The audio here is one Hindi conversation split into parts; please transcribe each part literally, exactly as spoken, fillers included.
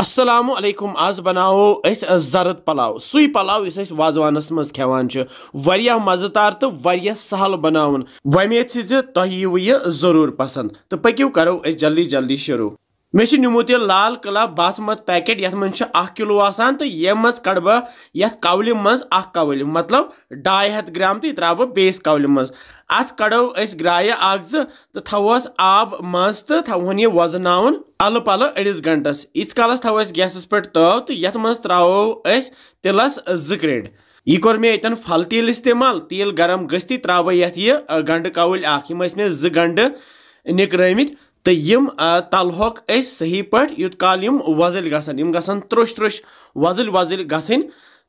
Assalamu alaikum, आज बनाओ ऐसे ज़रद पलाव सुई पलाव इस ऐसे वाज़वानस मज़ खेवान च वरिया मज़ेदार तो वरिया सहल बनावन वमेद से तो ही वो ये ज़रूर पसंद तो पक्की करो ऐसे जल्दी जल्दी शुरू मेशी नुमोती लाल कला बासमत पैकेट यह मन आख किलो आसान तो ये मज कड़ब यह कवल मज आख कवल मतलब ढाई हथ ग्राम तो यह त्रा बेस कवल मज अत कड़ो अस ग्राय अक् तो थवस आब मज तो थवन यह वजन अल पल अड़िस घंटस इत कलस थो गैस पे तव तो ये मज त्रो तिलस जिक्रेड यह कोर मे यन फल तेल इस्तेमाल तेल गरम गि त्रा यह गंड कवल अम मे जंड निकरमित तो यम तलहोक सही पट युत काल यम वजल गसन यम गसन त्रुश त्रुश वजल वजल गसन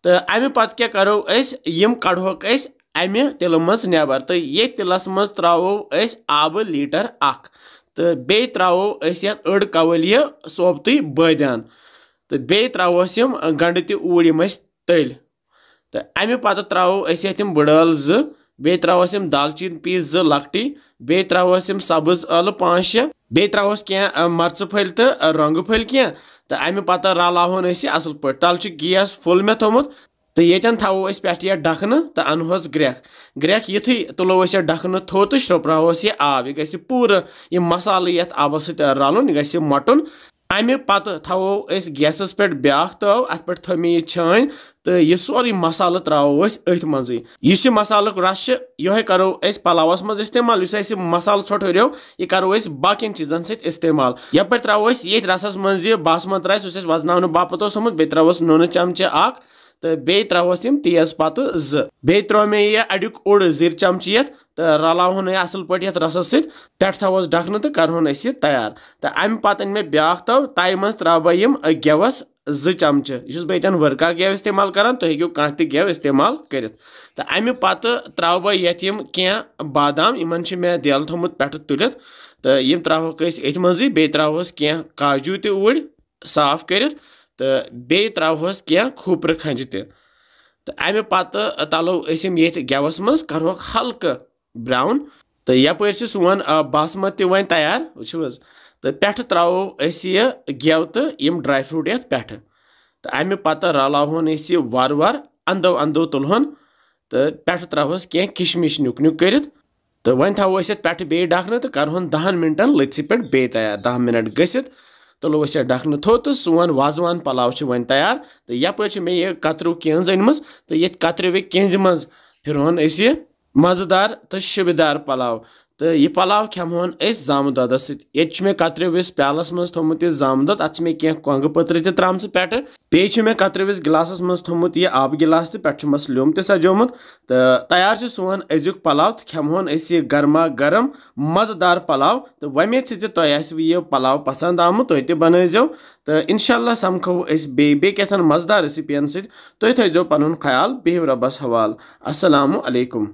तो अमे पत क्या करो अस यम कड़होक अस अमे तिल मज नेबर तो ये तिलस मज त्रो अस आब लीटर अख तो बे त्रो अस यत अड़ कवल यह सोबती बदान तो बे त्रो अस यम गंड ति ऊर यम अस तल तो अमे पत त्रो अस यत यम बडल ज बे त्रो अस यम दालचीन पीस ज लकटी बे त्रो अस यम सब्ज आलू पाँच शे बे त्रोस क्या मर्च फल तो रंग फल क्या तो अमे पत रलावन असल पे तल गैस फुल मे थोमुत तो यन थो पे यह डखन तो अनहोस ग्रेख ग्रेख युथु तुलो यह डखन थो तो श्रोपरावस यह आब यह गु पूर यह मसाले ये आबस सलन यह गु मटन अमे पत थो गैस पे ब्या तव अत पे थो मे यह छान तो यह सोरे मसाल त्रो अथ मज यह मसाल रस ये करो पलवस मज इस्तेमाल इस मसाल छोटो यह करो बाकी चीजन इस्तेमाल यप त्रो ये रसस मज बासमत राइस इस वजन बापत थोमुत बे त्रोस नून चमचे अख तो बे त्रोस तम तेज पत्त जे त्रो मे यह अड़ुक ओड़ जिर चमचे ये तो रलावन असल पे ये रसस सठ थोस डखन तो करहन अस तैयार तो अमे पत मे ब्या तव तय मज त्रो यम गेवस ज चमचे यह बन वर्का गेव इस्तेमाल करान तुम हेको कह गेव इस्तेमाल कर अमे पत त्रो बह यम कह बादाम इन मे दिल थोमुत पे तुलित तो यम त्रोक मज त्रोस कह काजू त उ साफ कर त्रोस कह खोपर खंज तमे पत तलो अम ये गेवस मज करो हल्कह ब्राउन तो यपर से सोन बासमत वन तैयार वो तो पे त्रो अस यह गेव तो यम ड्राई फ्रूट ये पे तो अमे पत रलावन अस यह वार वार अंदो अंदो तुलहन तो पे त्रोस कह किशमिश नुक नुक कर तो वन थो अस पे बे डखन तो करहन दहन मिनटन लथस पे बे तैयार दह मिनट गसित तुलो अस डखन थो तो सोन वाजवान पलाव वन तैयार तो यपर मे यह कतरू केंज अनम तो ये कतरवे केंज मज फिरहन अस यह मजेदार तो शुबेदार पलाव तो यह पलाव खेमोन अस जामु दद सत्य कतरविस प्यालस मज थोमुत यह जामु दद अत कह कोंग पत्र ताम पे बे मे कतरविस गिलासस मज थोमुत यह आब गिलास तो पेमस लोम तो सजोमुत तो तैयार सोन अजुक पलाव तो खेमोन अस यह गर्मा गर्म मजेदार पलाव तो वमेद से तुम यह पलाव पसंद आमुत तुम तो बनजो तो इंशाअल्लाह समखो अस बेसन मजेदार रेसिपियन सो थो पन ख्याल बिहु रबस हवाल अस्सलामु अलैकुम।